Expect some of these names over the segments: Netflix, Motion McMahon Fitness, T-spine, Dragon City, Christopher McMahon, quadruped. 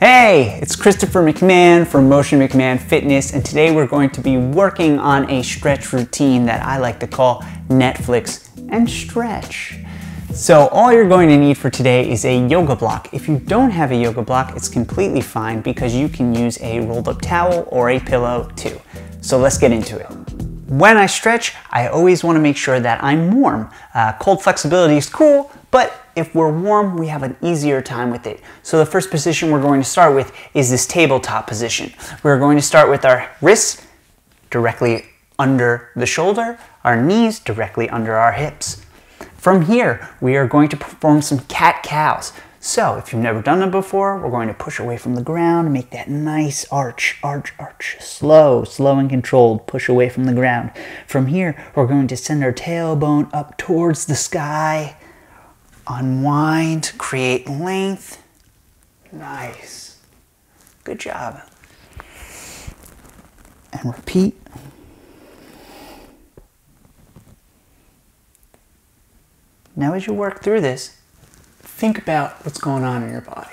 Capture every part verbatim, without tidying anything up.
Hey, it's Christopher McMahon from Motion McMahon Fitness, and today we're going to be working on a stretch routine that I like to call Netflix and Stretch. So all you're going to need for today is a yoga block. If you don't have a yoga block, it's completely fine because you can use a rolled up towel or a pillow too. So let's get into it. When I stretch, I always want to make sure that I'm warm. Uh, cold flexibility is cool, but if we're warm, we have an easier time with it. So the first position we're going to start with is this tabletop position. We're going to start with our wrists directly under the shoulder, our knees directly under our hips. From here, we are going to perform some cat-cows. So if you've never done them before, we're going to push away from the ground, make that nice arch, arch, arch, slow, slow and controlled, push away from the ground. From here, we're going to send our tailbone up towards the sky, unwind, create length. Nice, good job. And repeat. Now as you work through this, think about what's going on in your body.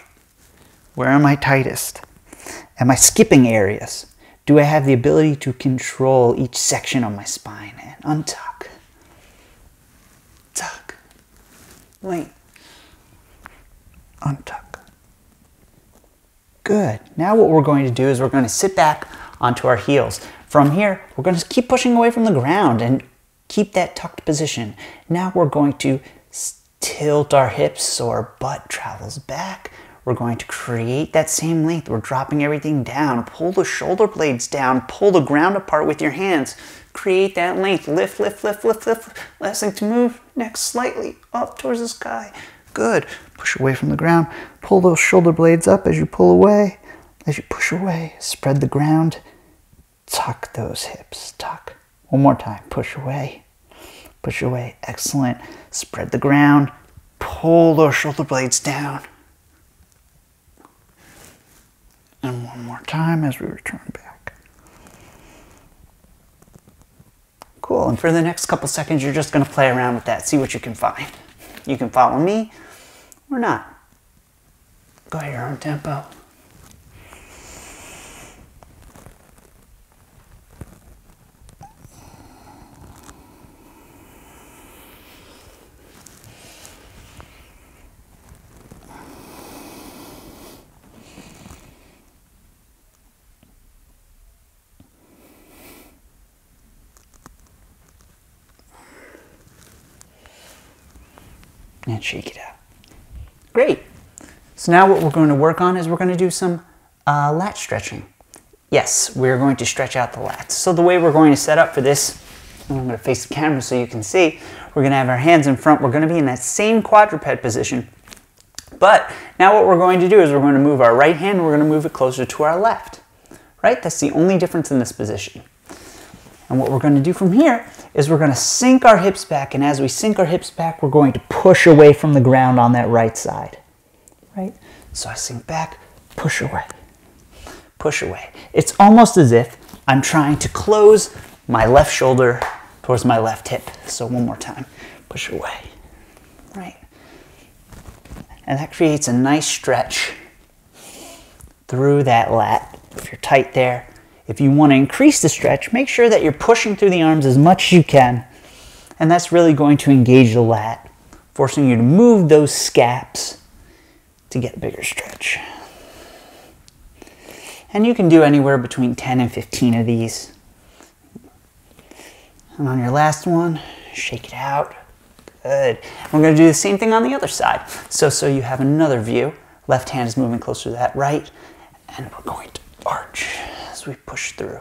Where am I tightest? Am I skipping areas? Do I have the ability to control each section of my spine? And untuck, tuck, length, untuck. Good. Now what we're going to do is we're going to sit back onto our heels. From here, we're going to keep pushing away from the ground and keep that tucked position. Now we're going to tilt our hips so our butt travels back. We're going to create that same length. We're dropping everything down. Pull the shoulder blades down. Pull the ground apart with your hands. Create that length. Lift, lift, lift, lift, lift. Last thing to move. Next, slightly up towards the sky. Good. Push away from the ground. Pull those shoulder blades up as you pull away. As you push away, spread the ground. Tuck those hips. Tuck. One more time. Push away. Push away. Excellent. Spread the ground. Pull those shoulder blades down. And one more time as we return back. Cool. And for the next couple seconds, you're just going to play around with that. See what you can find. You can follow me or not. Go at your own tempo. And shake it out. Great. So now what we're going to work on is we're going to do some uh, lat stretching. Yes, we're going to stretch out the lats. So the way we're going to set up for this, I'm going to face the camera so you can see, we're going to have our hands in front. We're going to be in that same quadruped position. But now what we're going to do is we're going to move our right hand and we're going to move it closer to our left. Right? That's the only difference in this position. And what we're going to do from here is we're going to sink our hips back, and as we sink our hips back, we're going to push away from the ground on that right side, right? So I sink back, push away, push away. It's almost as if I'm trying to close my left shoulder towards my left hip. So one more time, push away, right? And that creates a nice stretch through that lat. If you're tight there, if you want to increase the stretch, make sure that you're pushing through the arms as much as you can. And that's really going to engage the lat, forcing you to move those scaps to get a bigger stretch. And you can do anywhere between ten and fifteen of these. And on your last one, shake it out. Good. We're going to do the same thing on the other side. So, so you have another view. Left hand is moving closer to that right. And we're going to arch as we push through.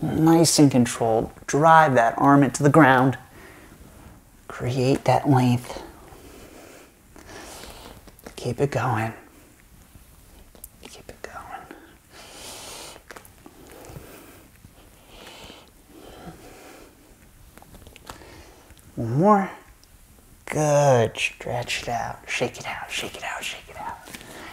Nice and controlled. Drive that arm into the ground. Create that length. Keep it going. Keep it going. One more. Good. Stretch it out. Shake it out. Shake it out. Shake it out.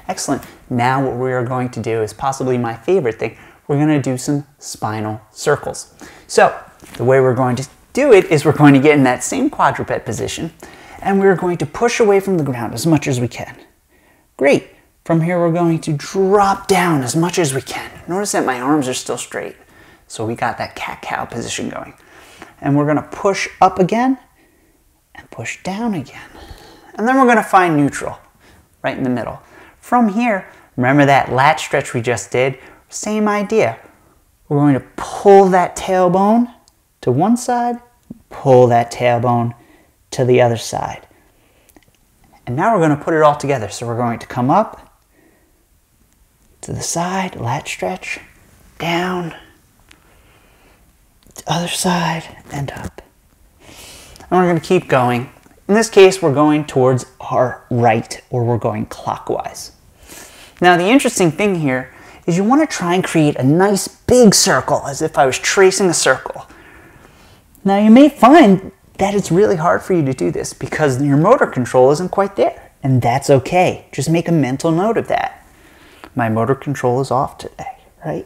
Excellent. Now what we are going to do is possibly my favorite thing. We're going to do some spinal circles. So the way we're going to do it is we're going to get in that same quadruped position and we're going to push away from the ground as much as we can. Great. From here, we're going to drop down as much as we can. Notice that my arms are still straight. So we got that cat-cow position going. And we're gonna push up again and push down again. And then we're gonna find neutral, right in the middle. From here, remember that lat stretch we just did? Same idea. We're going to pull that tailbone to one side, pull that tailbone to the other side. And now we're gonna put it all together. So we're going to come up, to the side, lat stretch, down, to the other side, and up. And we're gonna keep going. In this case, we're going towards our right, or we're going clockwise. Now the interesting thing here is you want to try and create a nice big circle, as if I was tracing a circle. Now you may find that it's really hard for you to do this because your motor control isn't quite there, and that's okay. Just make a mental note of that. My motor control is off today, right?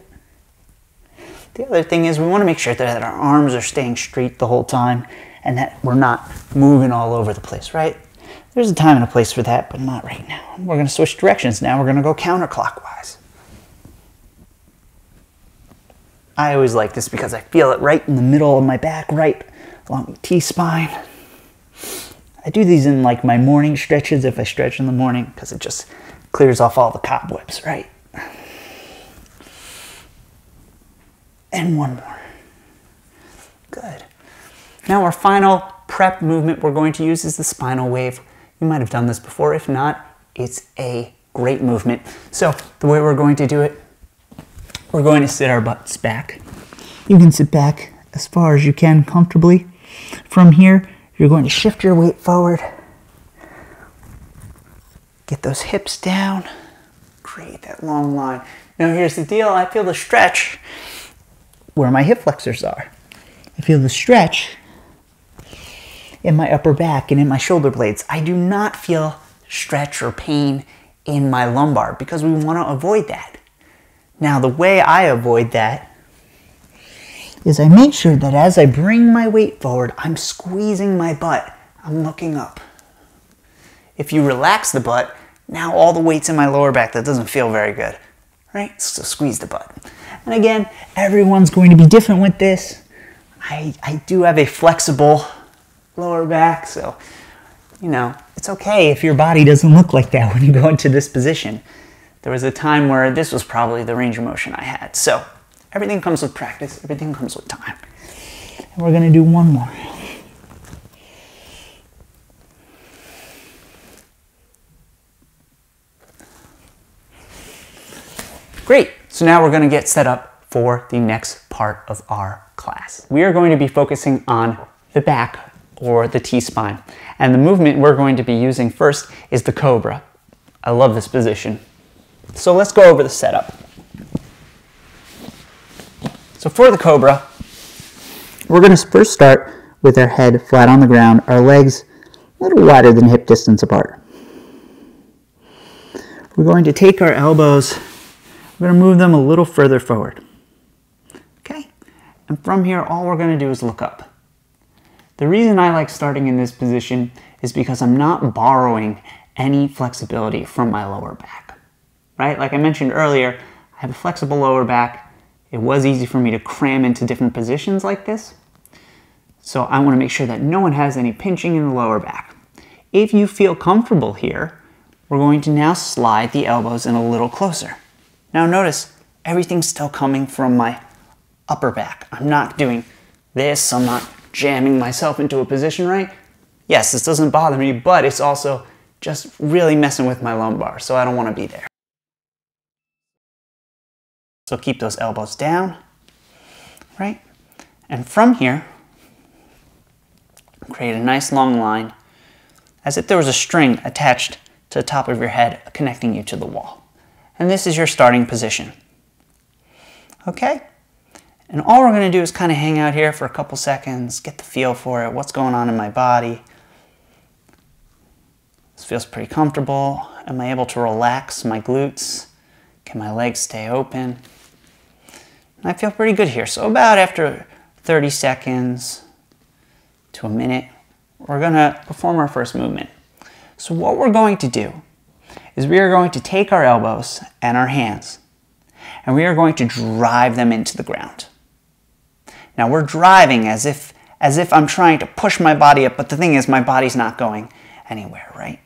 The other thing is we want to make sure that our arms are staying straight the whole time and that we're not moving all over the place, right? There's a time and a place for that, but not right now. We're going to switch directions now. We're going to go counterclockwise. I always like this because I feel it right in the middle of my back, right along the T-spine. I do these in like my morning stretches if I stretch in the morning because it just clears off all the cobwebs, right? And one more. Good. Now our final prep movement we're going to use is the spinal wave. You might have done this before. If not, it's a great movement. So the way we're going to do it, we're going to sit our butts back. You can sit back as far as you can comfortably. From here, you're going to shift your weight forward. Get those hips down. Create that long line. Now here's the deal. I feel the stretch where my hip flexors are. I feel the stretch in my upper back and in my shoulder blades. I do not feel stretch or pain in my lumbar because we want to avoid that. Now, the way I avoid that is I make sure that as I bring my weight forward, I'm squeezing my butt. I'm looking up. If you relax the butt, now all the weight's in my lower back. That doesn't feel very good, right? So squeeze the butt. And again, everyone's going to be different with this. I, I do have a flexible lower back, so, you know, it's okay if your body doesn't look like that when you go into this position. There was a time where this was probably the range of motion I had. So everything comes with practice, everything comes with time. And we're gonna do one more. Great, so now we're gonna get set up for the next part of our class. We are going to be focusing on the back or the T-spine. And the movement we're going to be using first is the cobra. I love this position. So let's go over the setup. So for the cobra, we're going to first start with our head flat on the ground, our legs a little wider than hip distance apart. We're going to take our elbows, we're going to move them a little further forward. Okay? And from here, all we're going to do is look up. The reason I like starting in this position is because I'm not borrowing any flexibility from my lower back. Right? Like I mentioned earlier, I have a flexible lower back. It was easy for me to cram into different positions like this. So I want to make sure that no one has any pinching in the lower back. If you feel comfortable here, we're going to now slide the elbows in a little closer. Now notice, everything's still coming from my upper back. I'm not doing this, I'm not jamming myself into a position, right? Yes, this doesn't bother me, but it's also just really messing with my lumbar, so I don't want to be there. So keep those elbows down, right? And from here, create a nice long line as if there was a string attached to the top of your head connecting you to the wall. And this is your starting position, okay? And all we're gonna do is kind of hang out here for a couple seconds, get the feel for it, what's going on in my body. This feels pretty comfortable. Am I able to relax my glutes? Can my legs stay open? I feel pretty good here. So about after thirty seconds to a minute, we're gonna perform our first movement. So what we're going to do is we are going to take our elbows and our hands and we are going to drive them into the ground. Now we're driving as if, as if I'm trying to push my body up, but the thing is my body's not going anywhere, right?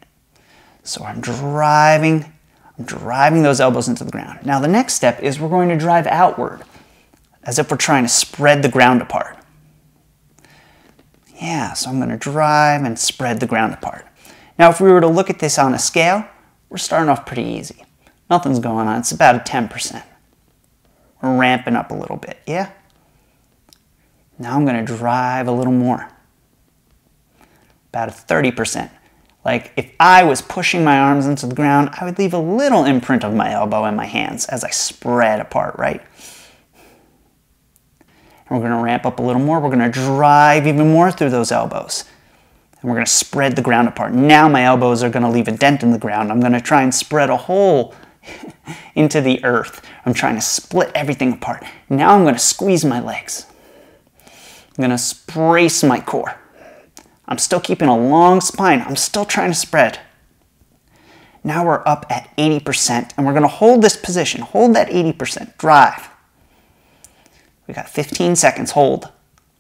So I'm driving, I'm driving those elbows into the ground. Now the next step is we're going to drive outward as if we're trying to spread the ground apart. Yeah, so I'm going to drive and spread the ground apart. Now if we were to look at this on a scale, we're starting off pretty easy. Nothing's going on. It's about a ten percent. We're ramping up a little bit, yeah? Now I'm going to drive a little more. About a thirty percent. Like if I was pushing my arms into the ground, I would leave a little imprint of my elbow and my hands as I spread apart, right? And we're going to ramp up a little more. We're going to drive even more through those elbows. And we're going to spread the ground apart. Now my elbows are going to leave a dent in the ground. I'm going to try and spread a hole into the earth. I'm trying to split everything apart. Now I'm going to squeeze my legs. I'm going to brace my core. I'm still keeping a long spine. I'm still trying to spread. Now we're up at eighty percent, and we're going to hold this position. Hold that eighty percent. Drive. We got fifteen seconds. Hold.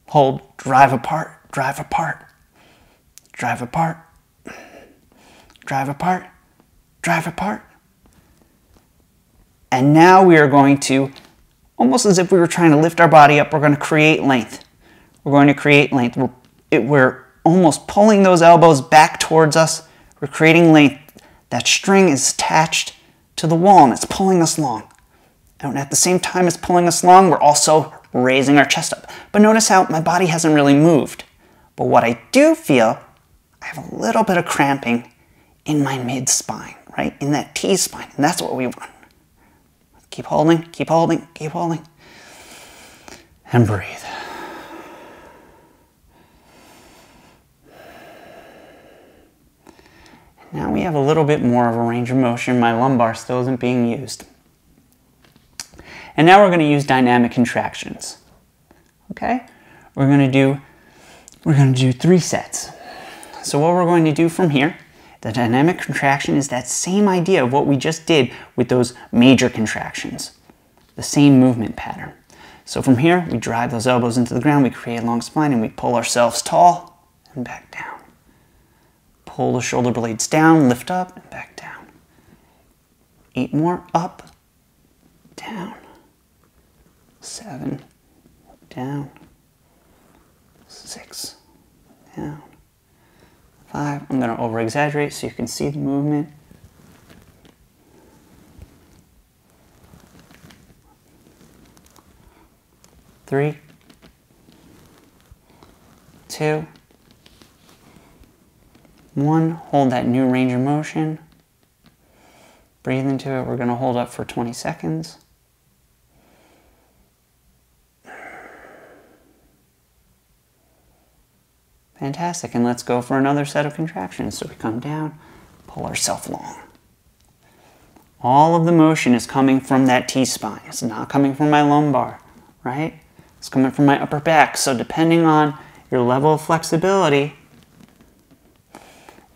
Hold. Drive apart. Drive apart. Drive apart. Drive apart. Drive apart. And now we are going to, almost as if we were trying to lift our body up, we're going to create length. We're going to create length. We're, it, we're almost pulling those elbows back towards us. We're creating length. That string is attached to the wall and it's pulling us long. And at the same time it's pulling us long, we're also raising our chest up. But notice how my body hasn't really moved. But what I do feel, I have a little bit of cramping in my mid-spine, right? In that T-spine, and that's what we want. Keep holding, keep holding, keep holding. And breathe. Now we have a little bit more of a range of motion. My lumbar still isn't being used. And now we're going to use dynamic contractions. Okay? We're going to do we're going to do three sets. So what we're going to do from here, the dynamic contraction is that same idea of what we just did with those major contractions. The same movement pattern. So from here, we drive those elbows into the ground, we create a long spine, and we pull ourselves tall and back down. Pull the shoulder blades down, lift up, and back down. Eight more, up, down. Seven, down. Six, down. Five, I'm going to over-exaggerate so you can see the movement. Three, two, one, hold that new range of motion. Breathe into it. We're going to hold up for twenty seconds. Fantastic, and let's go for another set of contractions. So we come down, pull ourselves long. All of the motion is coming from that T-spine. It's not coming from my lumbar, right? It's coming from my upper back. So depending on your level of flexibility,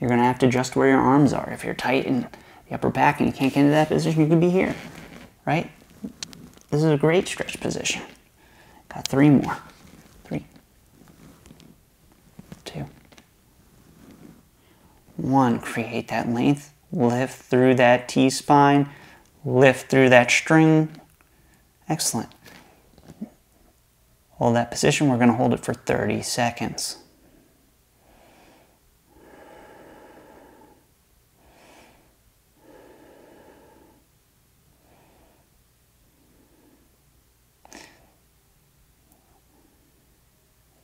you're going to have to adjust where your arms are. If you're tight in the upper back and you can't get into that position, you could be here, right? This is a great stretch position. Got three more. One, create that length, lift through that T-spine, lift through that string. Excellent. Hold that position. We're going to hold it for thirty seconds.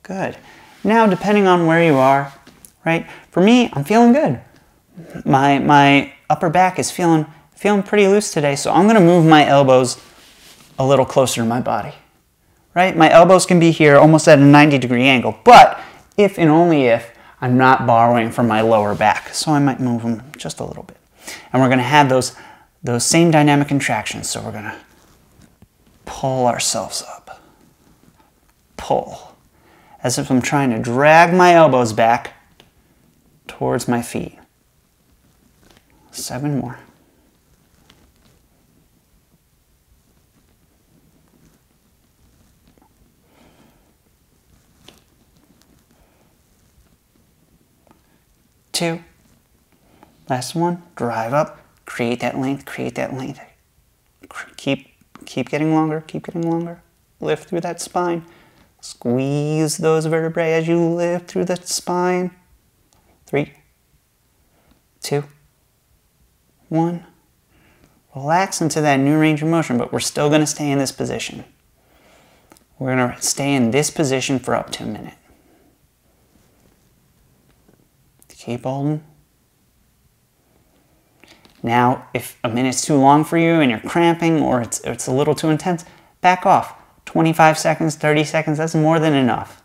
Good. Now, depending on where you are, right? For me, I'm feeling good. My, my upper back is feeling, feeling pretty loose today, so I'm going to move my elbows a little closer to my body, right? My elbows can be here almost at a ninety degree angle, but if and only if I'm not borrowing from my lower back, so I might move them just a little bit. And we're going to have those, those same dynamic contractions, so we're going to pull ourselves up. Pull. As if I'm trying to drag my elbows back towards my feet. Seven more. Two. Last one. Drive up. Create that length. Create that length. Keep, keep getting longer. Keep getting longer. Lift through that spine. Squeeze those vertebrae as you lift through the spine. Three, two, one. Relax into that new range of motion, but we're still going to stay in this position. We're going to stay in this position for up to a minute. Keep holding. Now, if a minute's too long for you and you're cramping or it's, it's a little too intense, back off. twenty-five seconds, thirty seconds, that's more than enough.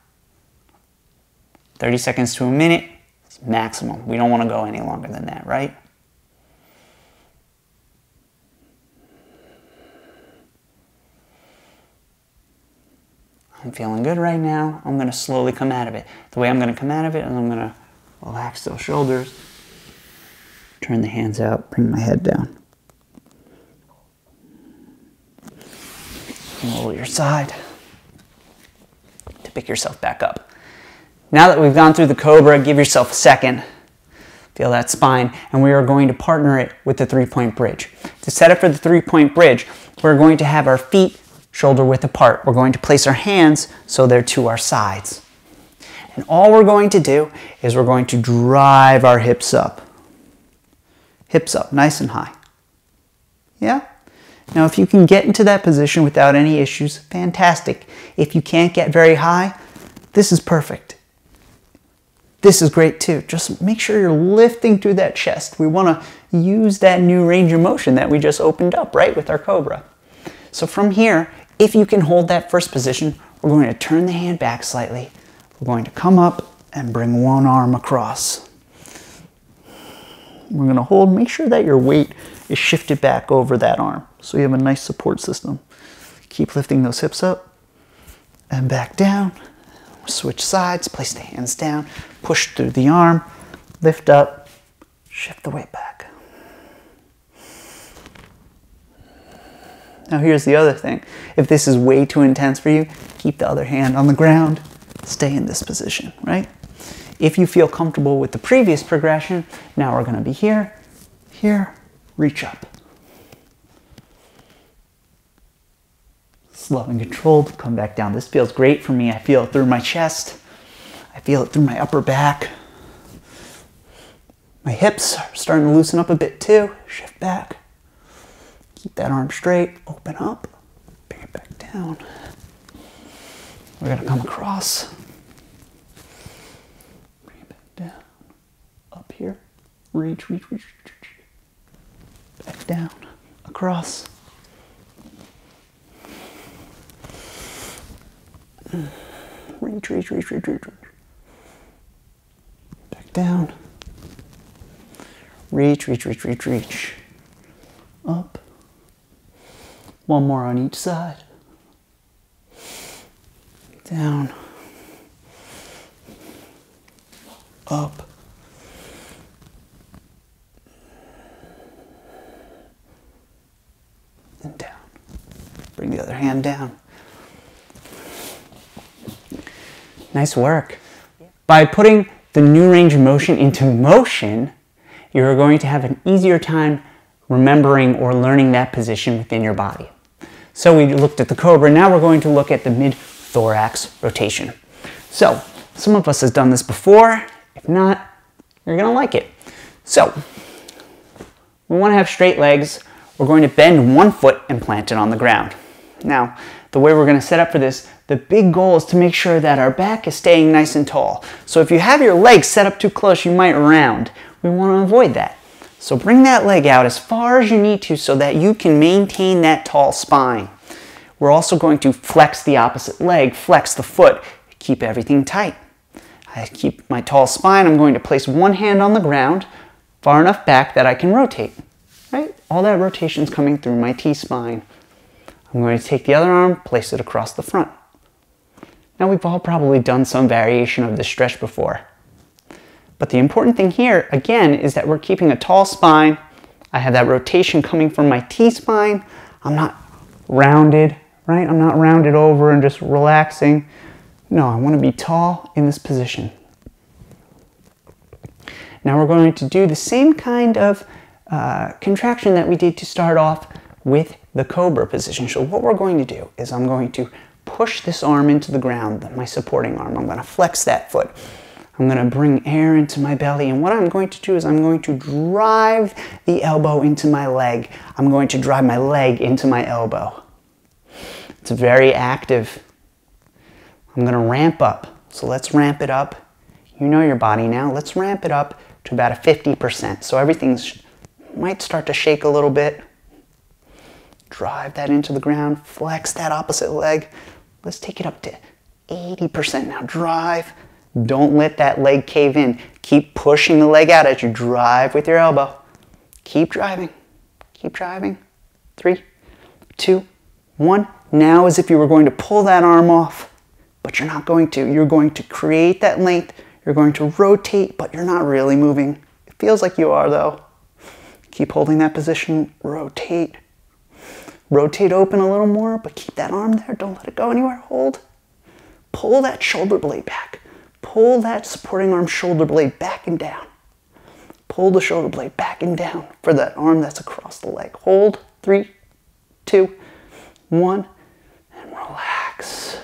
thirty seconds to a minute is maximum. We don't want to go any longer than that, right? I'm feeling good right now. I'm going to slowly come out of it. The way I'm going to come out of it is I'm going to relax those shoulders, turn the hands out, bring my head down. Roll your side to pick yourself back up. Now that we've gone through the cobra, give yourself a second. Feel that spine, and we are going to partner it with the three-point bridge. To set up for the three-point bridge, we're going to have our feet shoulder width apart. We're going to place our hands so they're to our sides. And all we're going to do is we're going to drive our hips up. Hips up, nice and high. Yeah? Now, if you can get into that position without any issues, fantastic. If you can't get very high, this is perfect. This is great too. Just make sure you're lifting through that chest. We want to use that new range of motion that we just opened up, right, with our cobra. So from here, if you can hold that first position, we're going to turn the hand back slightly. We're going to come up and bring one arm across. We're going to hold, make sure that your weight is shifted back over that arm, so you have a nice support system. Keep lifting those hips up and back down. Switch sides, place the hands down, push through the arm, lift up, shift the weight back. Now here's the other thing. If this is way too intense for you, keep the other hand on the ground, stay in this position, right? If you feel comfortable with the previous progression, now we're gonna be here, here, reach up. Slow and controlled, come back down. This feels great for me. I feel it through my chest. I feel it through my upper back. My hips are starting to loosen up a bit too. Shift back. Keep that arm straight. Open up. Bring it back down. We're going to come across. Bring it back down. Up here. Reach, reach, reach, reach. Back down, across. Reach, reach, reach, reach, reach. Back down. Reach, reach, reach, reach, reach. Up. One more on each side. Down. Up. And down. Bring the other hand down. Nice work. Yeah. By putting the new range of motion into motion, you're going to have an easier time remembering or learning that position within your body. So we looked at the cobra. Now we're going to look at the mid-thorax rotation. So some of us have done this before. If not, you're going to like it. So we want to have straight legs. We're going to bend one foot and plant it on the ground. Now, the way we're going to set up for this, the big goal is to make sure that our back is staying nice and tall. So if you have your legs set up too close, you might round. We want to avoid that. So bring that leg out as far as you need to so that you can maintain that tall spine. We're also going to flex the opposite leg, flex the foot, keep everything tight. I keep my tall spine. I'm going to place one hand on the ground far enough back that I can rotate. Right? All that rotation's coming through my T-spine. I'm going to take the other arm, place it across the front. Now we've all probably done some variation of this stretch before. But the important thing here, again, is that we're keeping a tall spine, I have that rotation coming from my T-spine. I'm not rounded, right? I'm not rounded over and just relaxing. No, I want to be tall in this position. Now we're going to do the same kind of uh, contraction that we did to start off with the cobra position. So what we're going to do is I'm going to push this arm into the ground, my supporting arm. I'm going to flex that foot. I'm going to bring air into my belly, and what I'm going to do is I'm going to drive the elbow into my leg. I'm going to drive my leg into my elbow. It's very active. I'm going to ramp up. So let's ramp it up. You know your body now. Let's ramp it up to about a fifty percent. So everything might start to shake a little bit. Drive that into the ground. Flex that opposite leg. Let's take it up to eighty percent now. Drive. Don't let that leg cave in. Keep pushing the leg out as you drive with your elbow. Keep driving. Keep driving. Three, two, one. Now as if you were going to pull that arm off, but you're not going to. You're going to create that length. You're going to rotate, but you're not really moving. It feels like you are though. Keep holding that position. Rotate. Rotate open a little more, but keep that arm there. Don't let it go anywhere. Hold. Pull that shoulder blade back. Pull that supporting arm shoulder blade back and down. Pull the shoulder blade back and down for that arm that's across the leg. Hold. Three, two, one, and relax.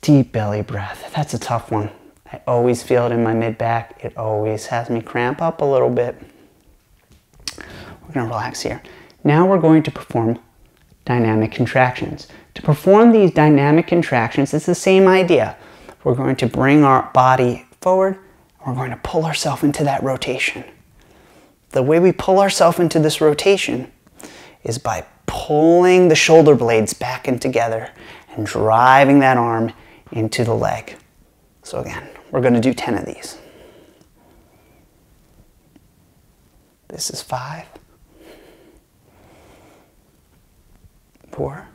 Deep belly breath. That's a tough one. I always feel it in my mid-back. It always has me cramp up a little bit. We're going to relax here. Now we're going to perform dynamic contractions. To perform these dynamic contractions, it's the same idea. We're going to bring our body forward, and we're going to pull ourselves into that rotation. The way we pull ourselves into this rotation is by pulling the shoulder blades back and together and driving that arm into the leg. So again, we're going to do ten of these. This is five. Four.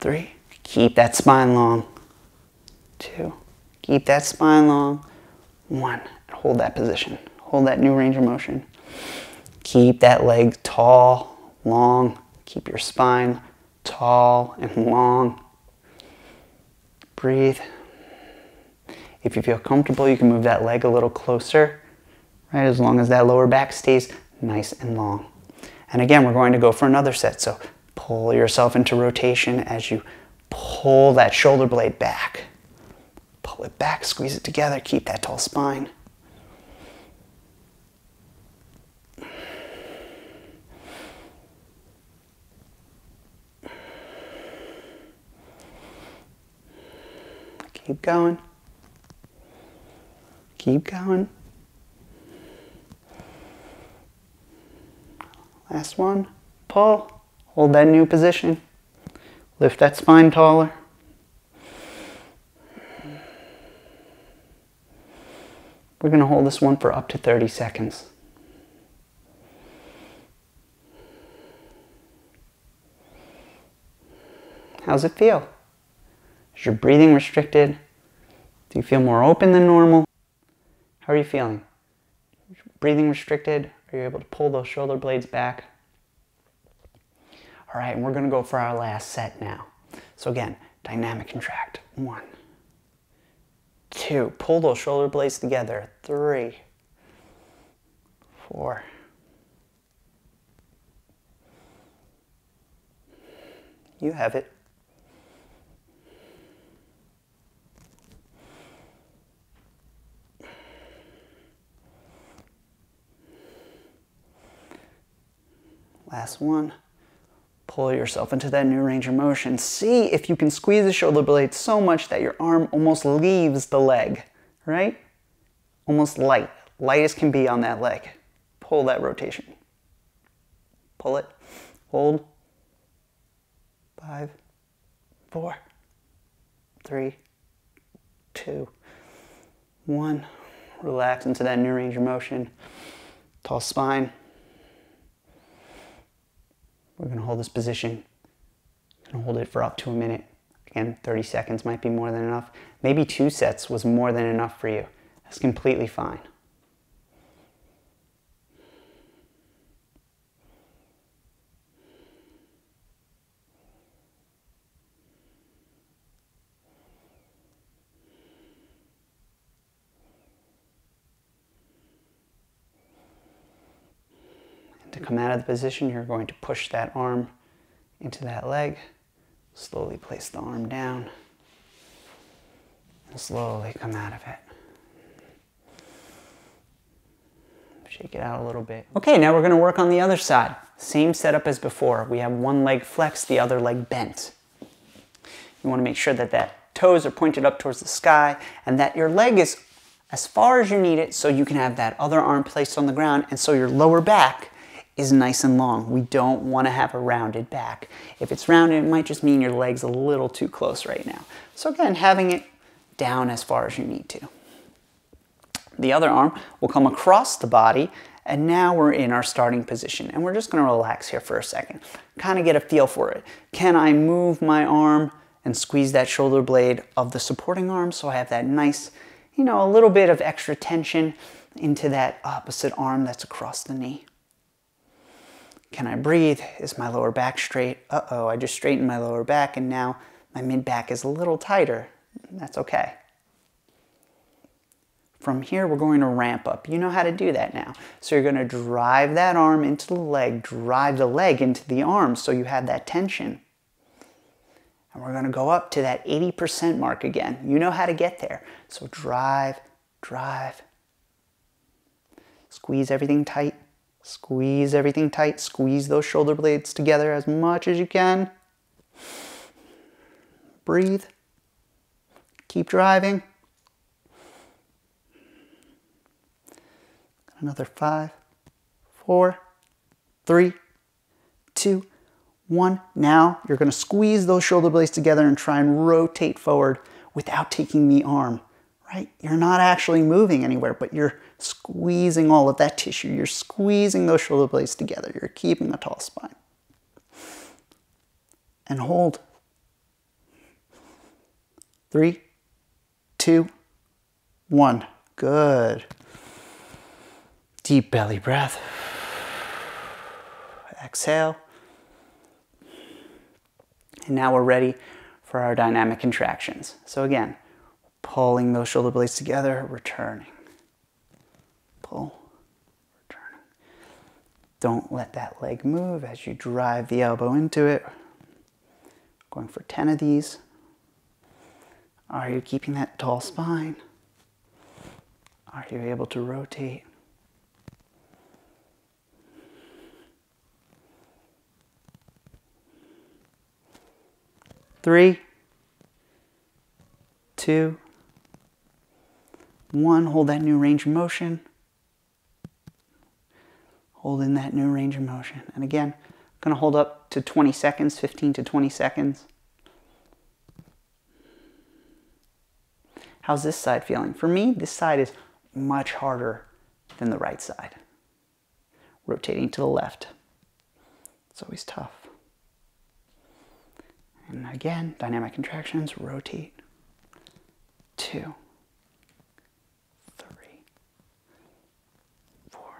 Three. Keep that spine long. Two. Keep that spine long. One. Hold that position. Hold that new range of motion. Keep that leg tall, long. Keep your spine tall and long. Breathe. If you feel comfortable, you can move that leg a little closer, right? As long as that lower back stays nice and long. And again, we're going to go for another set. So pull yourself into rotation as you pull that shoulder blade back. Pull it back, squeeze it together, keep that tall spine. Keep going. Keep going. Last one. Pull. Hold that new position. Lift that spine taller. We're going to hold this one for up to thirty seconds. How's it feel? Is your breathing restricted? Do you feel more open than normal? How are you feeling? Breathing restricted? Are you able to pull those shoulder blades back? All right, and we're going to go for our last set now. So again, dynamic contract. One, two, pull those shoulder blades together. Three, four, you have it. Last one. Pull yourself into that new range of motion. See if you can squeeze the shoulder blade so much that your arm almost leaves the leg, right? Almost light, light as can be on that leg. Pull that rotation. Pull it, hold. Five, four, three, two, one. Relax into that new range of motion. Tall spine. We're going to hold this position. We're going to hold it for up to a minute. Again, thirty seconds might be more than enough. Maybe two sets was more than enough for you. That's completely fine. to come out of the position, you're going to push that arm into that leg, slowly place the arm down, and slowly come out of it. Shake it out a little bit. Okay, now we're gonna work on the other side. Same setup as before. We have one leg flexed, the other leg bent. You wanna make sure that that toes are pointed up towards the sky and that your leg is as far as you need it so you can have that other arm placed on the ground and so your lower back is nice and long. We don't wanna have a rounded back. If it's rounded, it might just mean your leg's a little too close right now. So again, having it down as far as you need to. The other arm will come across the body, and now we're in our starting position. And we're just gonna relax here for a second, kind of get a feel for it. Can I move my arm and squeeze that shoulder blade of the supporting arm so I have that nice, you know, a little bit of extra tension into that opposite arm that's across the knee? Can I breathe? Is my lower back straight? Uh-oh, I just straightened my lower back, and now my mid-back is a little tighter. That's okay. From here, we're going to ramp up. You know how to do that now. So you're gonna drive that arm into the leg, drive the leg into the arm so you have that tension. And we're gonna go up to that eighty percent mark again. You know how to get there. So drive, drive. Squeeze everything tight, squeeze everything tight, squeeze those shoulder blades together as much as you can. Breathe, keep driving. Another five, four, three, two, one. Now you're gonna squeeze those shoulder blades together and try and rotate forward without taking the arm, right? You're not actually moving anywhere, but you're squeezing all of that tissue. You're squeezing those shoulder blades together. You're keeping a tall spine. And hold. Three, two, one. Good. Deep belly breath. Exhale. And now we're ready for our dynamic contractions. So again, pulling those shoulder blades together, returning. Pull, returning. Don't let that leg move as you drive the elbow into it. Going for ten of these. Are you keeping that tall spine? Are you able to rotate? Three, two, one. Hold that new range of motion. Hold in that new range of motion. And again, I'm gonna hold up to twenty seconds, fifteen to twenty seconds. How's this side feeling? For me, this side is much harder than the right side. Rotating to the left. It's always tough. And again, dynamic contractions, rotate. Two, three, four,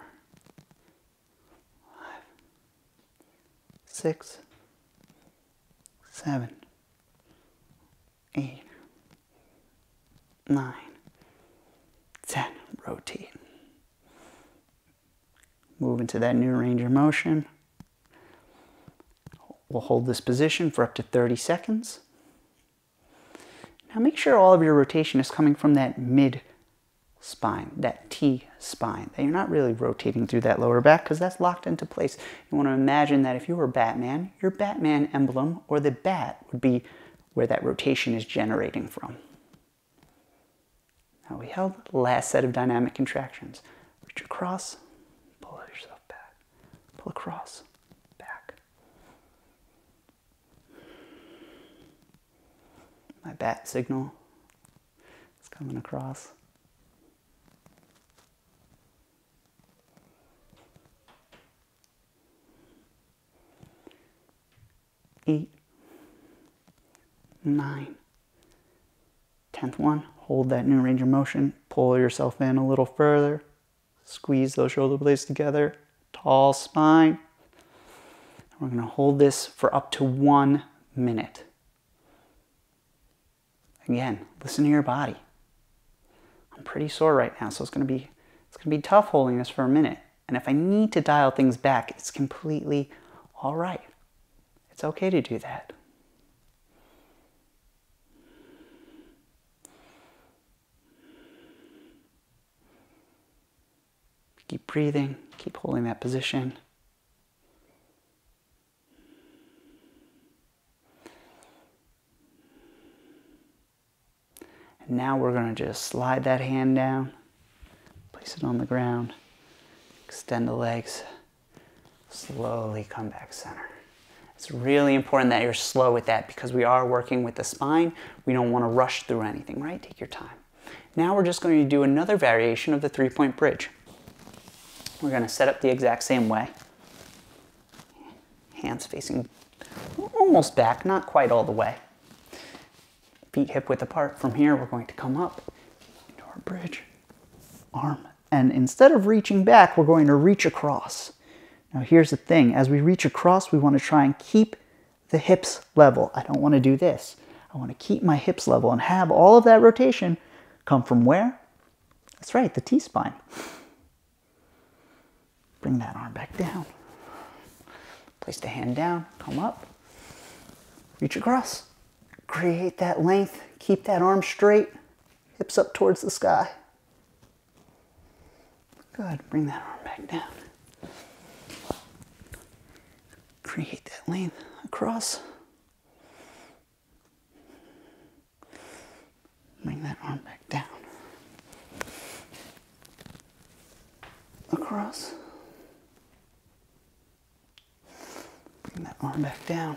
five, six, seven, eight, nine, ten. Rotate. Move into that new range of motion. We'll hold this position for up to thirty seconds. Now make sure all of your rotation is coming from that mid spine, that T spine, that you're not really rotating through that lower back because that's locked into place. You want to imagine that if you were Batman, your Batman emblem or the bat would be where that rotation is generating from. Now we held the last set of dynamic contractions. Reach across, pull yourself back, pull across. My bat signal is coming across. Eight, nine, tenth one. Hold that new range of motion. Pull yourself in a little further. Squeeze those shoulder blades together. Tall spine. And we're gonna hold this for up to one minute. Again, listen to your body. I'm pretty sore right now, so it's gonna be it's gonna be tough holding this for a minute. And if I need to dial things back, it's completely all right. It's okay to do that. Keep breathing, keep holding that position. And now we're going to just slide that hand down, place it on the ground, extend the legs, slowly come back center. It's really important that you're slow with that because we are working with the spine. We don't want to rush through anything, right? Take your time. Now we're just going to do another variation of the three-point bridge. We're going to set up the exact same way. Hands facing almost back, not quite all the way. Feet hip width apart. From here, we're going to come up into our bridge, arm. And instead of reaching back, we're going to reach across. Now here's the thing. As we reach across, we want to try and keep the hips level. I don't want to do this. I want to keep my hips level and have all of that rotation come from where? That's right, the T-spine. Bring that arm back down. Place the hand down, come up, reach across. Create that length, keep that arm straight, hips up towards the sky. Good, bring that arm back down. Create that length across. Bring that arm back down. Across. Bring that arm back down.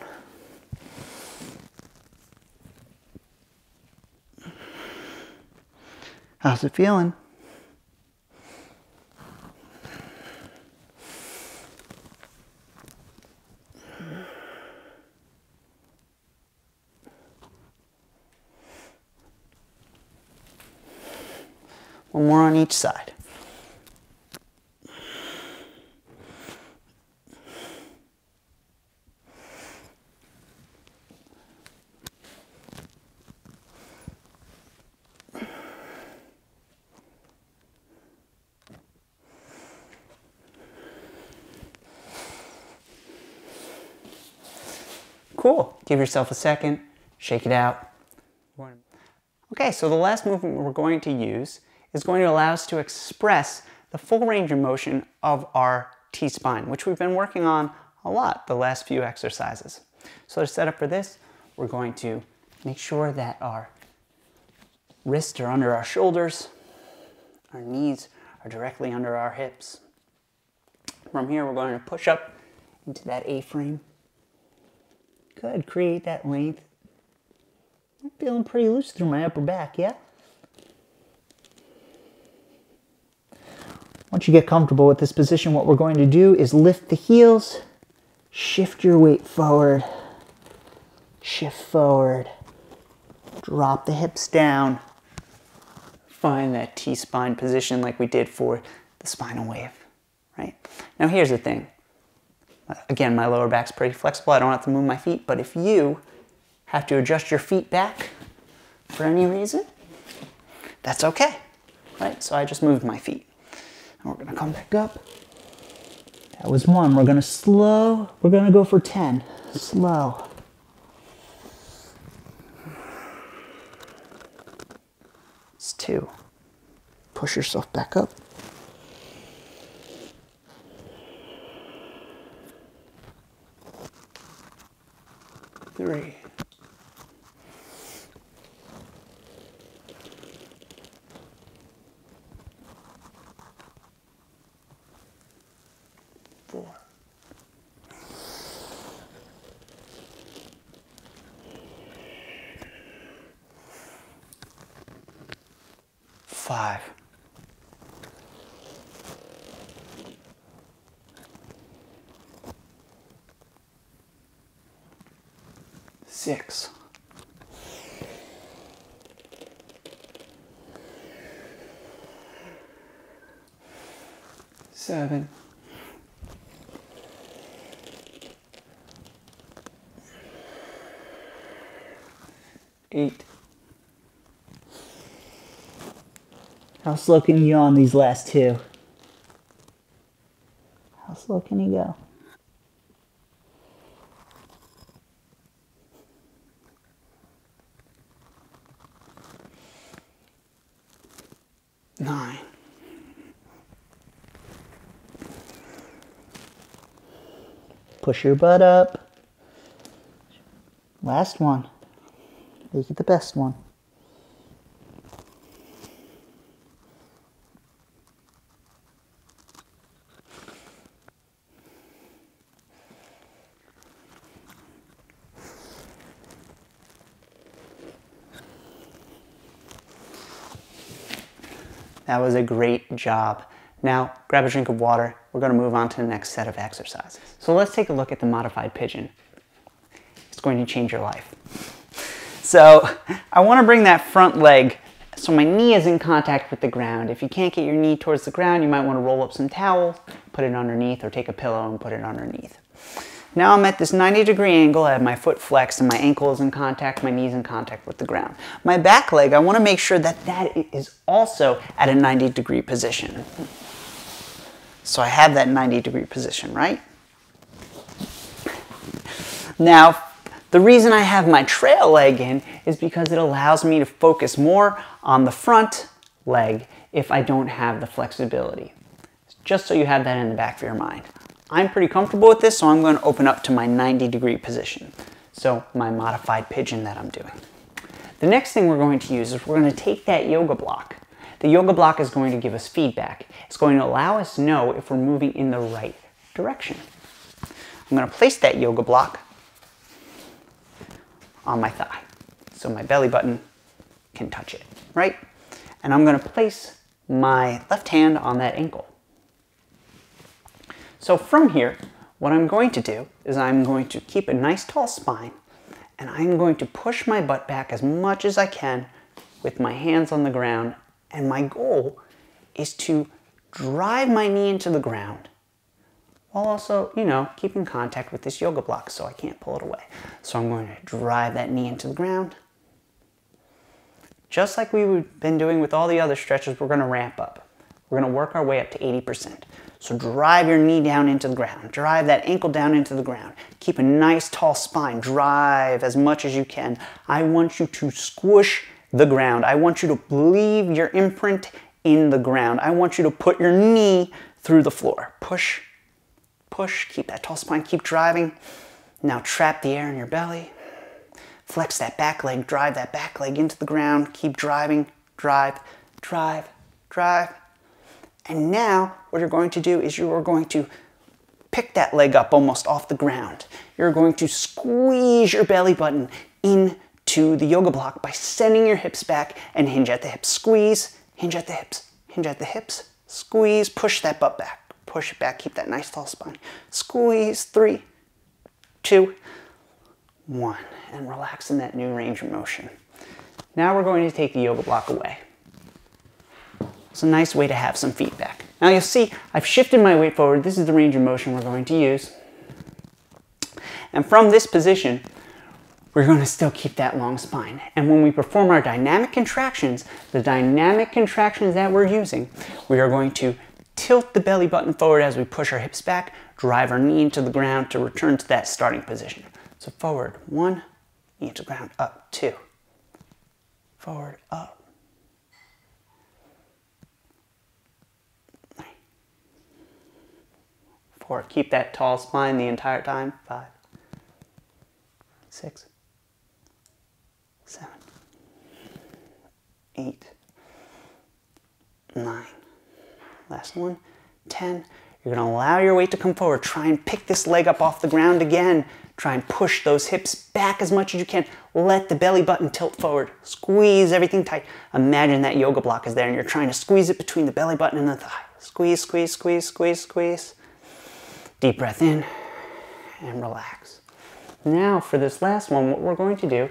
How's it feeling? One more on each side. Cool. Give yourself a second, shake it out. Okay, so the last movement we're going to use is going to allow us to express the full range of motion of our T-spine, which we've been working on a lot the last few exercises. So to set up for this, we're going to make sure that our wrists are under our shoulders, our knees are directly under our hips. From here, we're going to push up into that A-frame. Good, create that length. I'm feeling pretty loose through my upper back, yeah? Once you get comfortable with this position, what we're going to do is lift the heels, shift your weight forward, shift forward, drop the hips down, find that T-spine position like we did for the spinal wave, right? Now here's the thing. Again, my lower back's pretty flexible. I don't have to move my feet, but if you have to adjust your feet back for any reason, that's okay, right? So I just moved my feet. And we're gonna come back up. That was one. We're gonna slow, we're gonna go for ten. Slow. It's two. Push yourself back up. Three. Four. Five. Six. Seven. Eight. How slow can you yawn these last two? How slow can he go? Nine. Push your butt up. Last one. Make it the best one. That was a great job. Now, grab a drink of water. We're going to move on to the next set of exercises. So let's take a look at the modified pigeon. It's going to change your life. So I want to bring that front leg so my knee is in contact with the ground. If you can't get your knee towards the ground, you might want to roll up some towel, put it underneath, or take a pillow and put it underneath. Now I'm at this ninety degree angle, I have my foot flexed and my ankle is in contact, my knee's in contact with the ground. My back leg, I want to make sure that that is also at a ninety degree position. So I have that ninety degree position, right? Now, the reason I have my trail leg in is because it allows me to focus more on the front leg if I don't have the flexibility. Just so you have that in the back of your mind. I'm pretty comfortable with this, so I'm going to open up to my ninety degree position. So my modified pigeon that I'm doing. The next thing we're going to use is we're going to take that yoga block. The yoga block is going to give us feedback. It's going to allow us to know if we're moving in the right direction. I'm going to place that yoga block on my thigh so my belly button can touch it, right? And I'm going to place my left hand on that ankle. So from here, what I'm going to do is I'm going to keep a nice tall spine and I'm going to push my butt back as much as I can with my hands on the ground. And my goal is to drive my knee into the ground while also, you know, keeping contact with this yoga block so I can't pull it away. So I'm going to drive that knee into the ground. Just like we've been doing with all the other stretches, we're going to ramp up. We're going to work our way up to eighty percent. So drive your knee down into the ground. Drive that ankle down into the ground. Keep a nice tall spine. Drive as much as you can. I want you to squish the ground. I want you to leave your imprint in the ground. I want you to put your knee through the floor. Push, push, keep that tall spine, keep driving. Now trap the air in your belly. Flex that back leg, drive that back leg into the ground. Keep driving, drive, drive, drive. And now what you're going to do is you are going to pick that leg up almost off the ground. You're going to squeeze your belly button into the yoga block by sending your hips back and hinge at the hips. Squeeze, hinge at the hips, hinge at the hips, squeeze, push that butt back, push it back, keep that nice tall spine. Squeeze, three, two, one, and relax in that new range of motion. Now we're going to take the yoga block away. It's a nice way to have some feedback. Now you'll see I've shifted my weight forward. This is the range of motion we're going to use. And from this position, we're going to still keep that long spine. And when we perform our dynamic contractions, the dynamic contractions that we're using, we are going to tilt the belly button forward as we push our hips back, drive our knee into the ground to return to that starting position. So forward, one, knee to ground, up, two, forward, up. Four. Keep that tall spine the entire time. Five, six, seven, eight, nine. Last one, ten. You're going to allow your weight to come forward. Try and pick this leg up off the ground again. Try and push those hips back as much as you can. Let the belly button tilt forward. Squeeze everything tight. Imagine that yoga block is there and you're trying to squeeze it between the belly button and the thigh. Squeeze, squeeze, squeeze, squeeze, squeeze. Deep breath in and relax. Now for this last one, what we're going to do,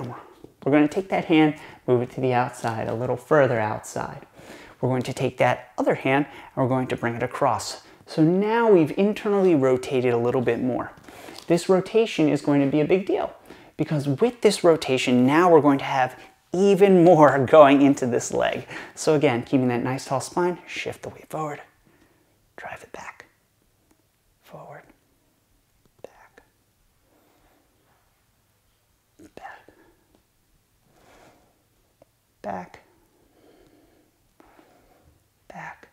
we're going to take that hand, move it to the outside, a little further outside. We're going to take that other hand and we're going to bring it across. So now we've internally rotated a little bit more. This rotation is going to be a big deal because with this rotation, now we're going to have even more going into this leg. So again, keeping that nice tall spine, shift the weight forward. drive it back, forward, back, back, back, back,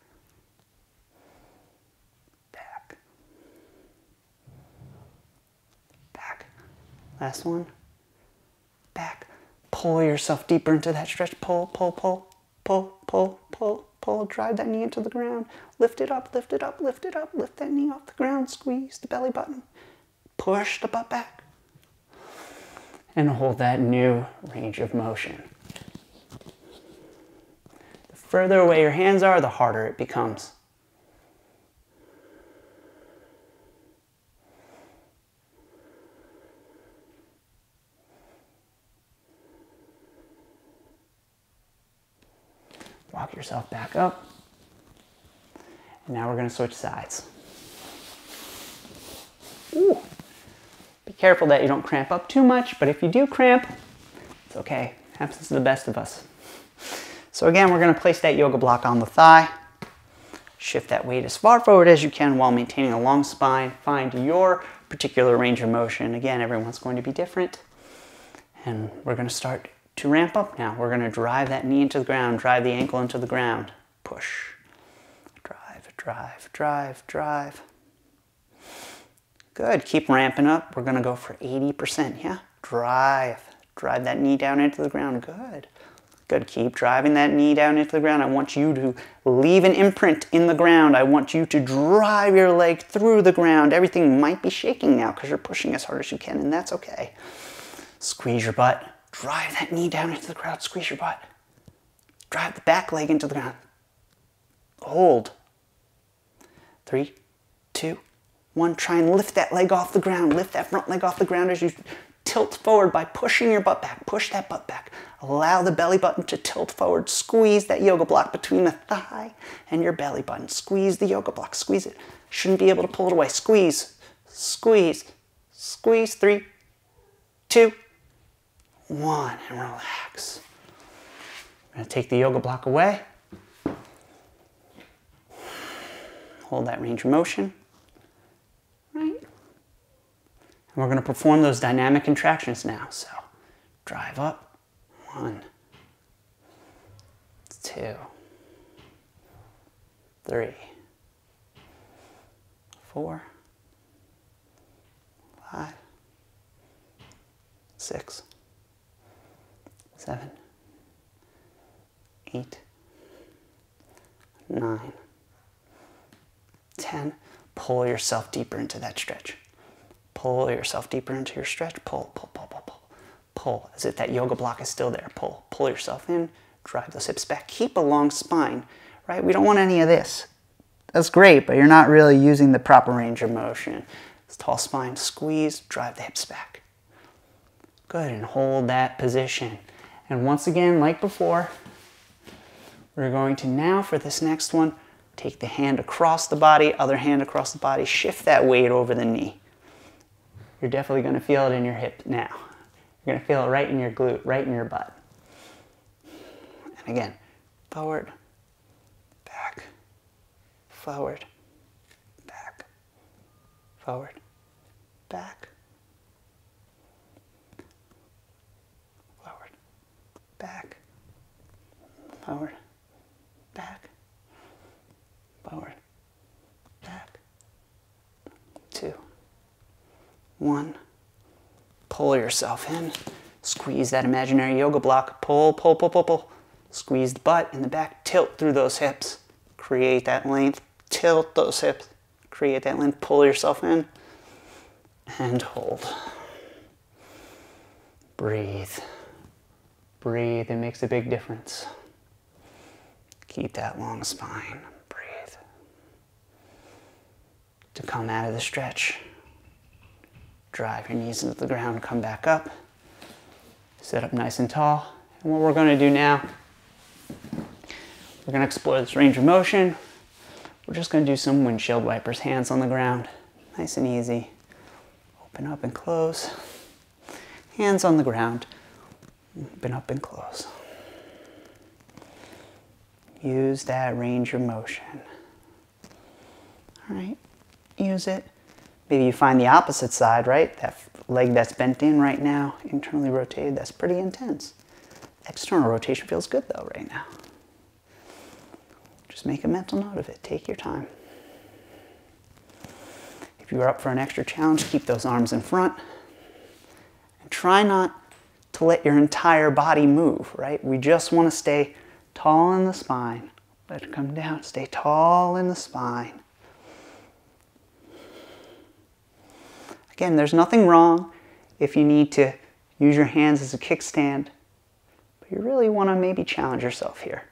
back, back. Last one, back. Pull yourself deeper into that stretch. Pull, pull, pull, pull, pull, pull, pull. Drive that knee into the ground. Lift it up, lift it up, lift it up. Lift that knee off the ground. Squeeze the belly button. Push the butt back. And hold that new range of motion. The further away your hands are, the harder it becomes. Walk yourself back up. And now we're going to switch sides. Ooh. Be careful that you don't cramp up too much, but if you do cramp, it's okay. It happens to the best of us. So again, we're going to place that yoga block on the thigh. Shift that weight as far forward as you can while maintaining a long spine. Find your particular range of motion. Again, everyone's going to be different. And we're going to start to ramp up now. We're going to drive that knee into the ground, drive the ankle into the ground, push, drive, drive, drive, drive. Good, keep ramping up. We're going to go for eighty percent, yeah? Drive, drive that knee down into the ground, good. Good, keep driving that knee down into the ground. I want you to leave an imprint in the ground. I want you to drive your leg through the ground. Everything might be shaking now because you're pushing as hard as you can, and that's okay. Squeeze your butt. Drive that knee down into the ground, squeeze your butt. Drive the back leg into the ground. Hold. Three, two, one. Try and lift that leg off the ground. Lift that front leg off the ground as you tilt forward by pushing your butt back. Push that butt back. Allow the belly button to tilt forward. Squeeze that yoga block between the thigh and your belly button. Squeeze the yoga block. Squeeze it. Shouldn't be able to pull it away. Squeeze, squeeze, squeeze. Three, two, one, and relax. I'm gonna take the yoga block away. Hold that range of motion, right? And we're gonna perform those dynamic contractions now. So drive up, one, two, three, four, five, six, seven, eight, nine, ten. Pull yourself deeper into that stretch. Pull yourself deeper into your stretch. Pull, pull, pull, pull, pull. Pull, as if that yoga block is still there. Pull, pull yourself in. Drive those hips back. Keep a long spine, right? We don't want any of this. That's great, but you're not really using the proper range of motion. It's tall spine, squeeze, drive the hips back. Good, and hold that position. And once again, like before, we're going to now, for this next one, take the hand across the body, other hand across the body, shift that weight over the knee. You're definitely gonna feel it in your hip now. You're gonna feel it right in your glute, right in your butt. And again, forward, back, forward, back, forward, back, back, forward, back, forward, back, two, one. Pull yourself in, squeeze that imaginary yoga block, pull, pull, pull, pull, pull, squeeze the butt and the back, tilt through those hips, create that length, tilt those hips, create that length, pull yourself in, and hold. Breathe. Breathe, it makes a big difference. Keep that long spine, breathe. To come out of the stretch, drive your knees into the ground, come back up, sit up nice and tall. And what we're gonna do now, we're gonna explore this range of motion. We're just gonna do some windshield wipers, hands on the ground, nice and easy. Open up and close, hands on the ground. Open up and close. Use that range of motion. All right, use it. Maybe you find the opposite side, right? That leg that's bent in right now, internally rotated, that's pretty intense. External rotation feels good though right now. Just make a mental note of it, take your time. If you're up for an extra challenge, keep those arms in front. And try not to let your entire body move, right? We just want to stay tall in the spine. Let it come down, stay tall in the spine. Again, there's nothing wrong if you need to use your hands as a kickstand, but you really want to maybe challenge yourself here.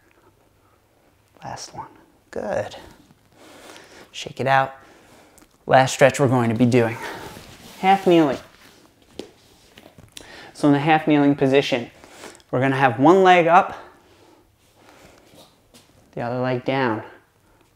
Last one, good. Shake it out. Last stretch we're going to be doing. Half kneeling. So in the half kneeling position, we're going to have one leg up, the other leg down,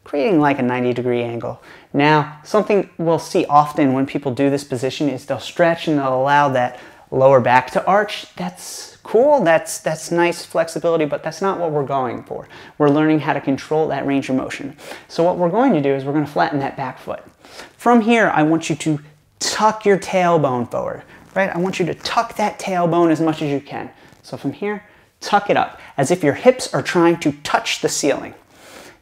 creating like a ninety degree angle. Now, something we'll see often when people do this position is they'll stretch and they'll allow that lower back to arch. That's cool, that's, that's nice flexibility, but that's not what we're going for. We're learning how to control that range of motion. So what we're going to do is we're going to flatten that back foot. From here, I want you to tuck your tailbone forward, right? I want you to tuck that tailbone as much as you can. So from here, tuck it up, as if your hips are trying to touch the ceiling.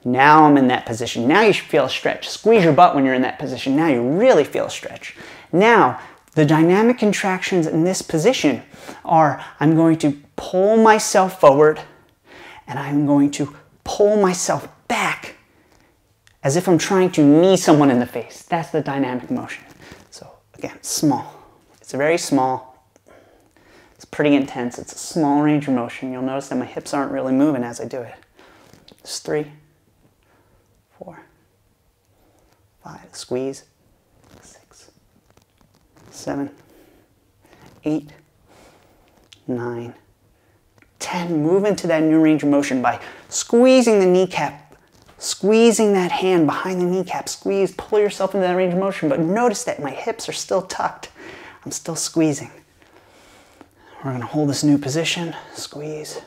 Now I'm in that position. Now you should feel a stretch. Squeeze your butt when you're in that position. Now you really feel a stretch. Now, the dynamic contractions in this position are I'm going to pull myself forward and I'm going to pull myself back as if I'm trying to knee someone in the face. That's the dynamic motion. So again, small. It's very small. It's pretty intense. It's a small range of motion. You'll notice that my hips aren't really moving as I do it. Just three, four, five, squeeze, seven, eight, nine, ten. Move into that new range of motion by squeezing the kneecap, squeezing that hand behind the kneecap, squeeze, pull yourself into that range of motion, but notice that my hips are still tucked. I'm still squeezing. We're going to hold this new position, squeeze.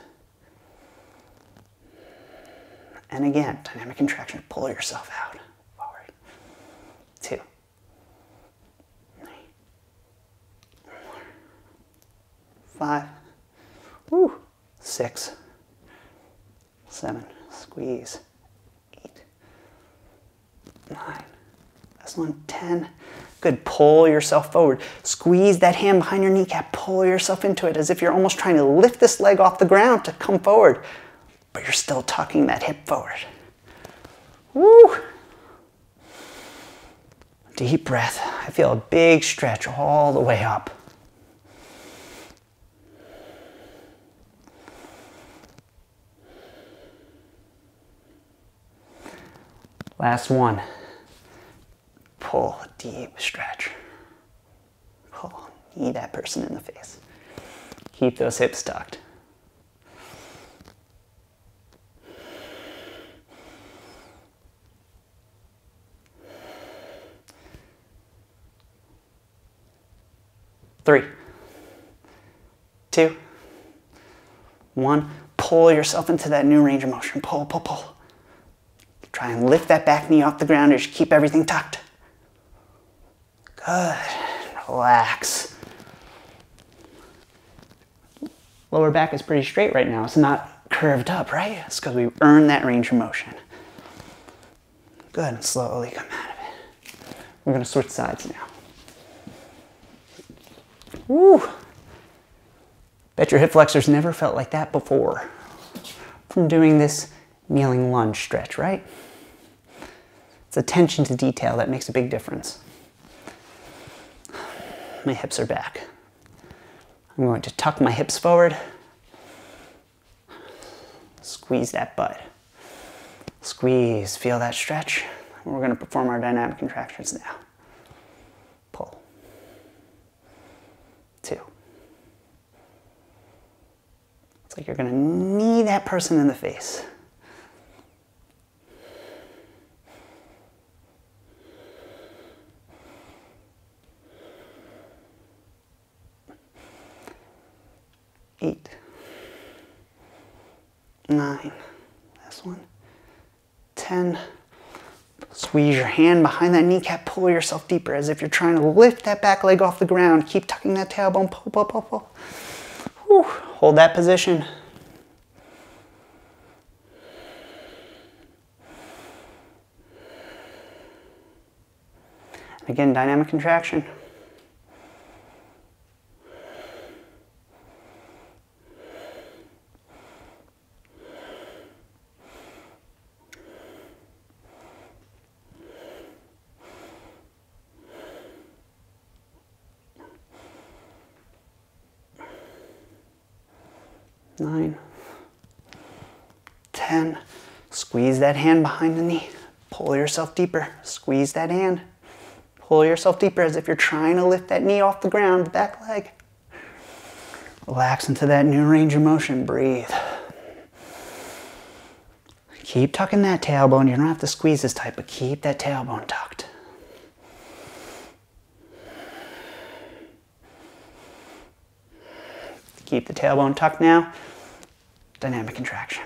And again, dynamic contraction, pull yourself out, forward, two. Five, woo, six, seven, squeeze, eight, nine, last one, ten. Good, pull yourself forward. Squeeze that hand behind your kneecap, pull yourself into it as if you're almost trying to lift this leg off the ground to come forward, but you're still tucking that hip forward. Woo! Deep breath. I feel a big stretch all the way up. Last one, pull, deep stretch. Pull, knee that person in the face. Keep those hips tucked. Three, two, one. Pull yourself into that new range of motion. Pull, pull, pull. Try and lift that back knee off the ground. Just keep everything tucked. Good. Relax. Lower back is pretty straight right now. It's not curved up, right? It's because we've earned that range of motion. Good. And slowly come out of it. We're going to switch sides now. Woo! Bet your hip flexors never felt like that before from doing this kneeling lunge stretch, right? It's attention to detail that makes a big difference. My hips are back. I'm going to tuck my hips forward. Squeeze that butt. Squeeze, feel that stretch. We're going to perform our dynamic contractions now. Pull. Two. It's like you're going to knee that person in the face. Eight, nine, last one, ten. Squeeze your hand behind that kneecap, pull yourself deeper as if you're trying to lift that back leg off the ground. Keep tucking that tailbone, pull, pull, pull, pull. Whew. Hold that position. Again, dynamic contraction. Nine, ten. Squeeze that hand behind the knee. Pull yourself deeper. Squeeze that hand. Pull yourself deeper as if you're trying to lift that knee off the ground, the back leg. Relax into that new range of motion. Breathe. Keep tucking that tailbone. You don't have to squeeze this tight, but keep that tailbone tucked. Keep the tailbone tucked now. Dynamic contraction.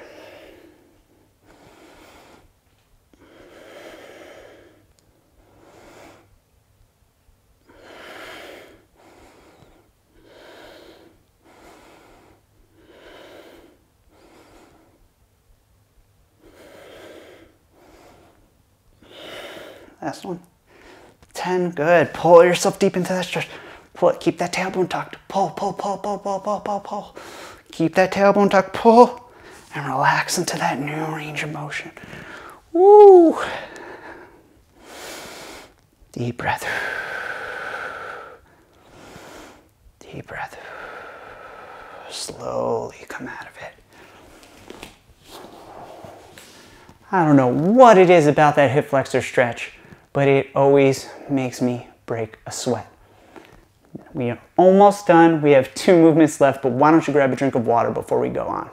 Last one. ten, good. Pull yourself deep into that stretch. Pull it, keep that tailbone tucked. Pull, pull, pull, pull, pull, pull, pull, pull. Keep that tailbone tucked, pull, and relax into that new range of motion. Woo! Deep breath. Deep breath. Slowly come out of it. I don't know what it is about that hip flexor stretch, but it always makes me break a sweat. We are almost done. We have two movements left, but why don't you grab a drink of water before we go on?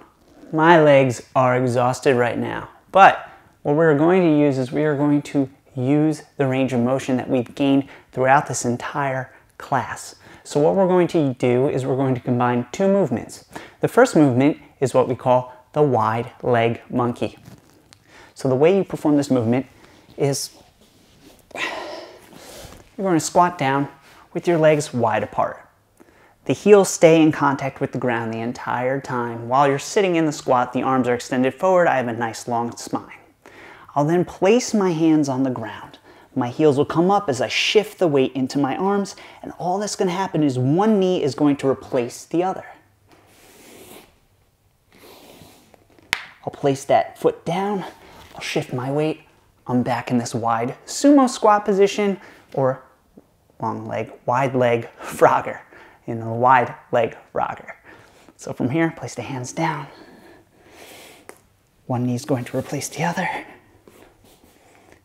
My legs are exhausted right now, but what we're going to use is we are going to use the range of motion that we've gained throughout this entire class. So what we're going to do is we're going to combine two movements. The first movement is what we call the wide leg monkey. So the way you perform this movement is you're going to squat down with your legs wide apart. The heels stay in contact with the ground the entire time. While you're sitting in the squat, the arms are extended forward. I have a nice long spine. I'll then place my hands on the ground. My heels will come up as I shift the weight into my arms, and all that's going to happen is one knee is going to replace the other. I'll place that foot down. I'll shift my weight. I'm back in this wide sumo squat position, or long leg, wide leg frogger, in the wide leg frogger. So from here, place the hands down. One knee is going to replace the other.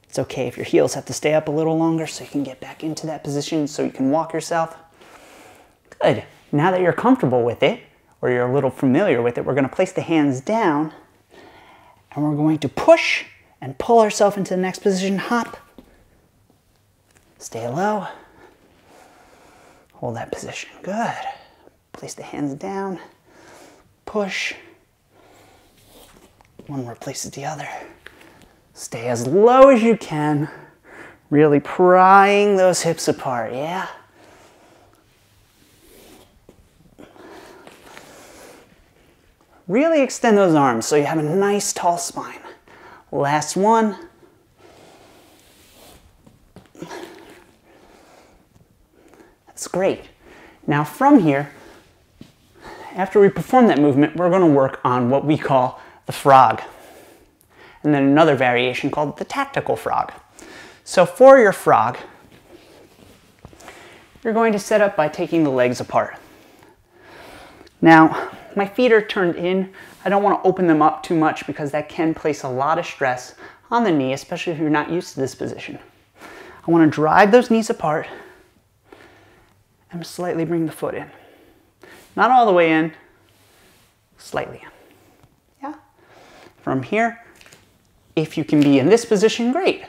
It's okay if your heels have to stay up a little longer so you can get back into that position so you can walk yourself. Good. Now that you're comfortable with it, or you're a little familiar with it, we're going to place the hands down and we're going to push and pull ourselves into the next position. Hop. Stay low. Hold that position. Good. Place the hands down. Push. One replaces the other. Stay as low as you can. Really prying those hips apart. Yeah. Really extend those arms so you have a nice tall spine. Last one. That's great. Now from here, after we perform that movement, we're going to work on what we call the frog, and then another variation called the tactical frog. So for your frog, you're going to set up by taking the legs apart. Now, my feet are turned in. I don't want to open them up too much because that can place a lot of stress on the knee, especially if you're not used to this position. I want to drive those knees apart and slightly bring the foot in. Not all the way in, slightly in. Yeah? From here, if you can be in this position, great.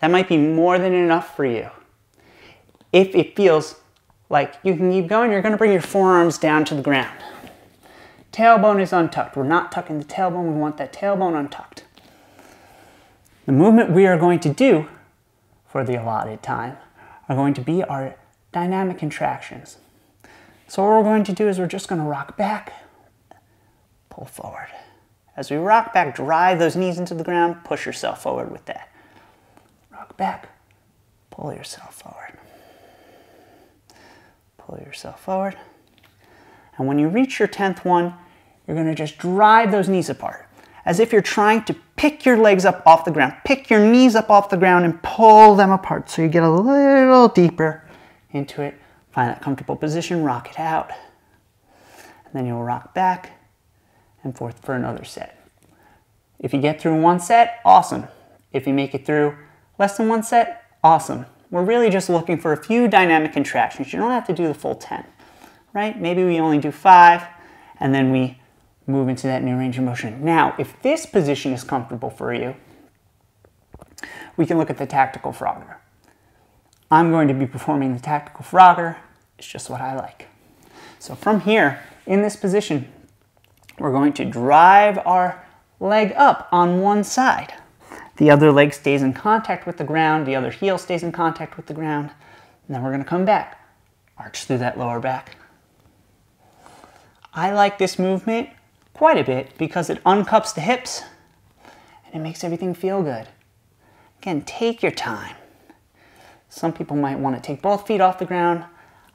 That might be more than enough for you. If it feels like you can keep going, you're going to bring your forearms down to the ground. Tailbone is untucked. We're not tucking the tailbone. We want that tailbone untucked. The movement we are going to do for the allotted time are going to be our dynamic contractions. So what we're going to do is we're just going to rock back, pull forward. As we rock back, drive those knees into the ground, push yourself forward with that. Rock back, pull yourself forward. Pull yourself forward. And when you reach your tenth one, you're going to just drive those knees apart, as if you're trying to pick your legs up off the ground. Pick your knees up off the ground and pull them apart so you get a little deeper into it. Find that comfortable position, rock it out. And then you'll rock back and forth for another set. If you get through one set, awesome. If you make it through less than one set, awesome. We're really just looking for a few dynamic contractions. You don't have to do the full ten, right? Maybe we only do five and then we move into that new range of motion. Now, if this position is comfortable for you, we can look at the tactical frogger. I'm going to be performing the tactical frogger. It's just what I like. So from here, in this position, we're going to drive our leg up on one side. The other leg stays in contact with the ground, the other heel stays in contact with the ground, and then we're gonna come back, arch through that lower back. I like this movement quite a bit because it uncups the hips and it makes everything feel good. Again, take your time. Some people might wanna take both feet off the ground.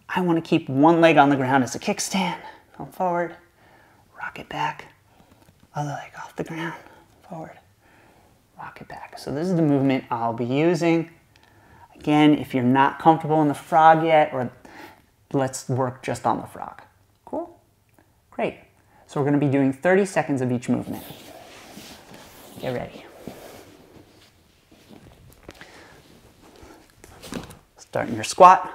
I wanna keep one leg on the ground as a kickstand, come forward. Rock it back, other leg off the ground, forward, rock it back. So this is the movement I'll be using. Again, if you're not comfortable in the frog yet, or let's work just on the frog. Cool? Great. So we're gonna be doing thirty seconds of each movement. Get ready. Starting your squat.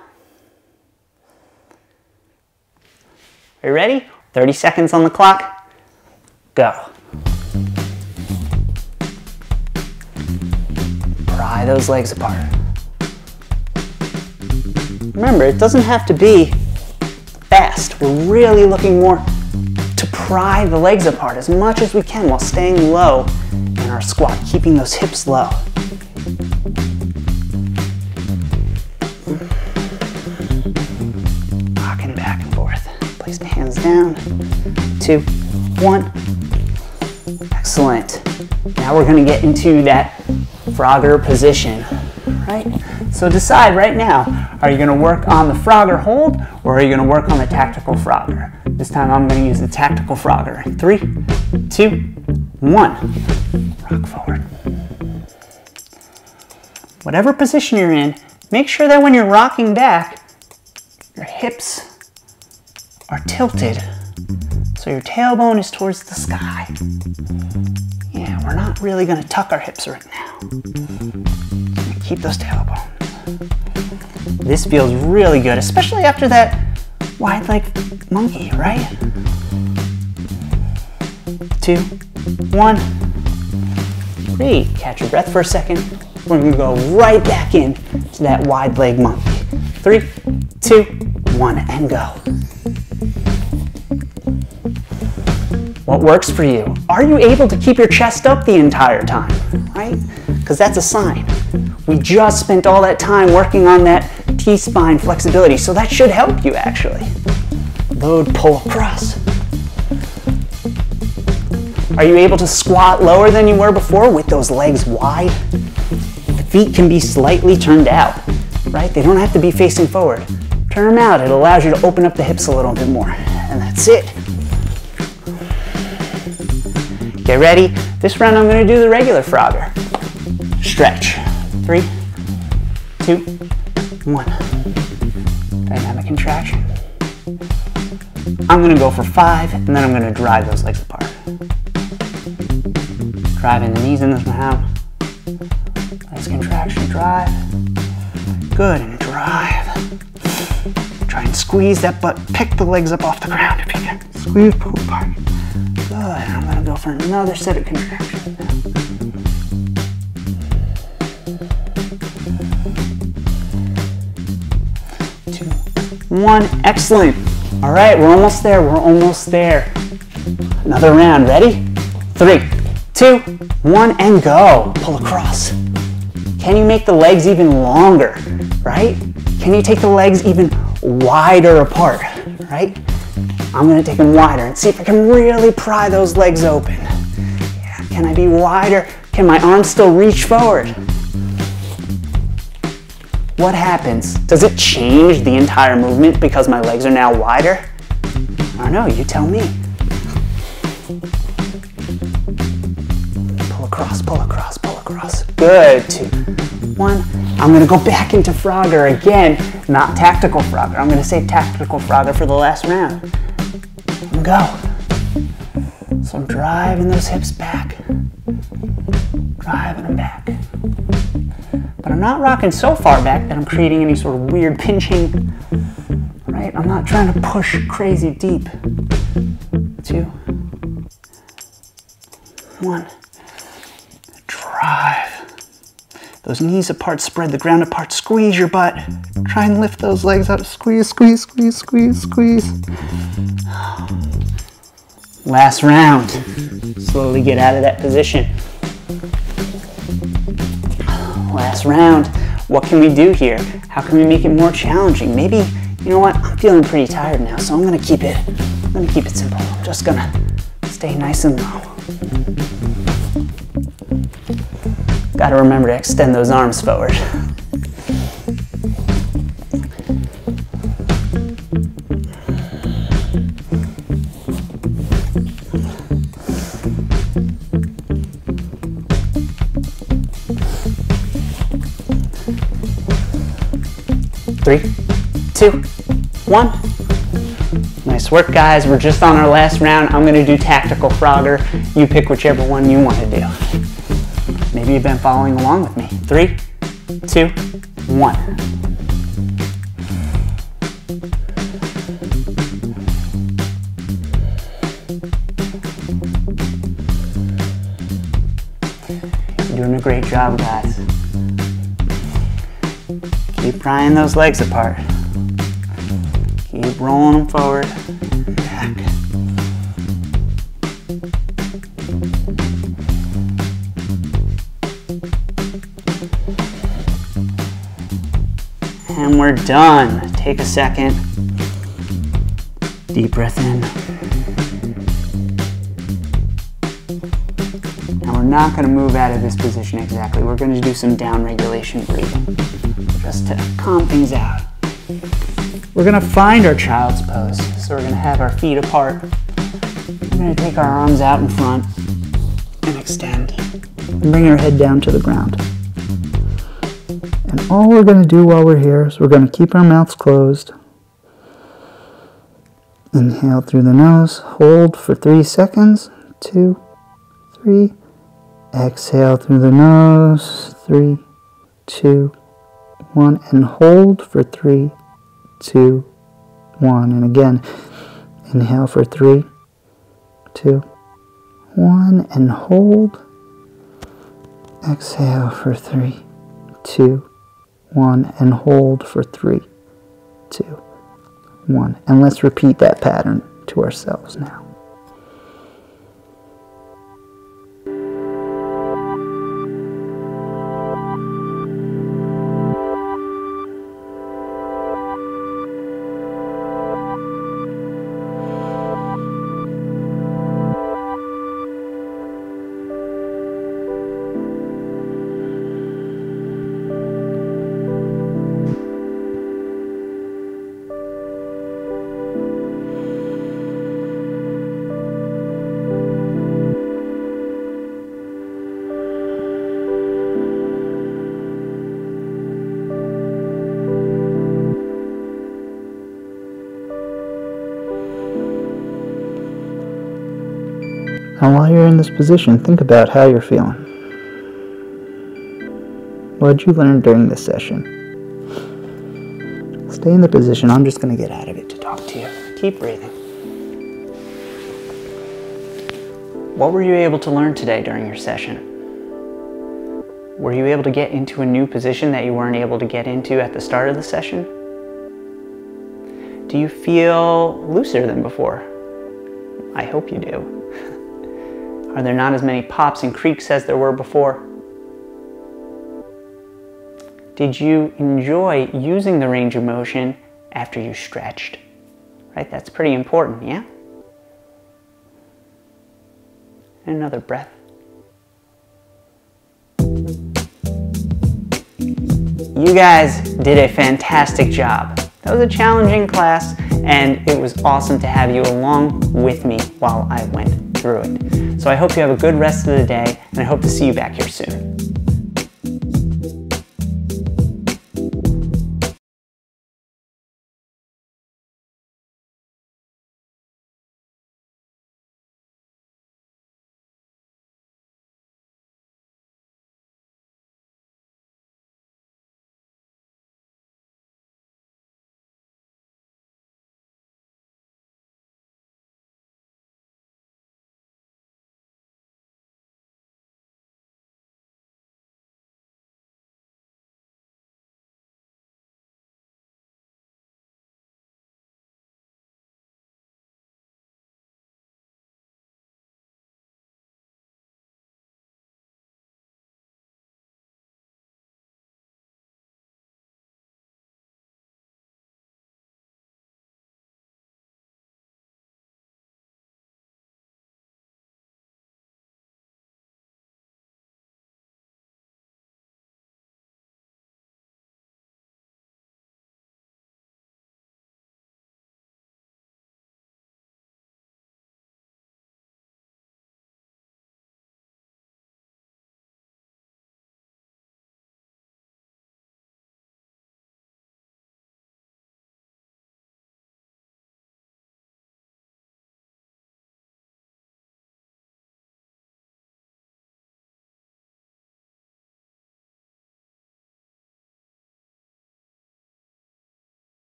Are you ready? thirty seconds on the clock, go. Pry those legs apart. Remember, it doesn't have to be fast. We're really looking more to pry the legs apart as much as we can while staying low in our squat, keeping those hips low. Rocking back and forth. Place the hands down, two, one. Excellent. Now we're gonna get into that frogger position, right? So decide right now, are you gonna work on the frogger hold or are you gonna work on the tactical frogger? This time I'm gonna use the tactical frogger. Three, two, one. Rock forward. Whatever position you're in, make sure that when you're rocking back, your hips are tilted, so your tailbone is towards the sky. Yeah, we're not really gonna tuck our hips right now. Keep those tailbones. This feels really good, especially after that wide leg monkey, right? Two, one, three. Catch your breath for a second. We're gonna go right back in to that wide leg monkey. Three, two, one, and go. What works for you? Are you able to keep your chest up the entire time, right? Because that's a sign. We just spent all that time working on that T-spine flexibility, so that should help you actually. Load, pull, cross. Are you able to squat lower than you were before with those legs wide? The feet can be slightly turned out, right? They don't have to be facing forward. Turn them out, it allows you to open up the hips a little bit more, and that's it. Get ready. This round I'm going to do the regular frogger. Stretch. Three, two, one. Dynamic contraction. I'm going to go for five and then I'm going to drive those legs apart. Driving the knees in the ground. Nice contraction. Drive. Good. And drive. Try and squeeze that butt. Pick the legs up off the ground if you can. Squeeze, pull apart. Good, I'm going to go for another set of contractions. Two, one, excellent. All right, we're almost there, we're almost there. Another round, ready? Three, two, One and go, pull across. Can you make the legs even longer, right? Can you take the legs even wider apart, right? I'm gonna take them wider and see if I can really pry those legs open. Yeah, can I be wider? Can my arms still reach forward? What happens? Does it change the entire movement because my legs are now wider? I don't know, you tell me. Pull across, pull across, pull across. Good, two, one. I'm gonna go back into Frogger again, not tactical Frogger. I'm gonna say tactical Frogger for the last round. Go. So I'm driving those hips back, driving them back. But I'm not rocking so far back that I'm creating any sort of weird pinching, right? I'm not trying to push crazy deep. Two, one, drive. Those knees apart, spread the ground apart, squeeze your butt. Try and lift those legs up, squeeze, squeeze, squeeze, squeeze, squeeze. Last round. Slowly get out of that position. Last round. What can we do here? How can we make it more challenging? Maybe, you know what, I'm feeling pretty tired now, so I'm gonna keep it, I'm gonna keep it simple. I'm just gonna stay nice and low. Gotta remember to extend those arms forward. Three, two, one. Nice work, guys. We're just on our last round. I'm gonna do tactical Frogger. You pick whichever one you wanna do. Maybe you've been following along with me. Three, two, one. You're doing a great job, guys. Keep prying those legs apart. Keep rolling them forward. Back. And we're done. Take a second. Deep breath in. Now we're not going to move out of this position exactly. We're going to do some down regulation breathing just to calm things out. We're going to find our child's pose. So we're going to have our feet apart. We're going to take our arms out in front and extend. And bring our head down to the ground. And all we're going to do while we're here is we're going to keep our mouths closed. Inhale through the nose, hold for three seconds, two, three. Exhale through the nose, three, two, one. And hold for three, two, one. And again, inhale for three, two, one. And hold. Exhale for three, two, one, and hold for three, two, one. And let's repeat that pattern to ourselves now. And while you're in this position, think about how you're feeling. What did you learn during this session? Stay in the position. I'm just going to get out of it to talk to you. Keep breathing. What were you able to learn today during your session? Were you able to get into a new position that you weren't able to get into at the start of the session? Do you feel looser than before? I hope you do. Are there not as many pops and creaks as there were before? Did you enjoy using the range of motion after you stretched? Right, that's pretty important, yeah? And another breath. You guys did a fantastic job. That was a challenging class, and it was awesome to have you along with me while I went through it. So I hope you have a good rest of the day, and I hope to see you back here soon.